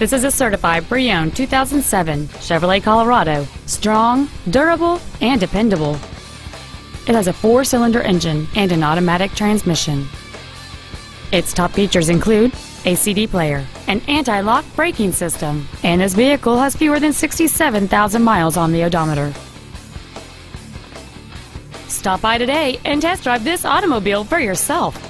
This is a certified pre-owned 2007 Chevrolet Colorado. Strong, durable, and dependable. It has a 4-cylinder engine and an automatic transmission. Its top features include a CD player, an anti-lock braking system, and this vehicle has fewer than 67,000 miles on the odometer. Stop by today and test drive this automobile for yourself.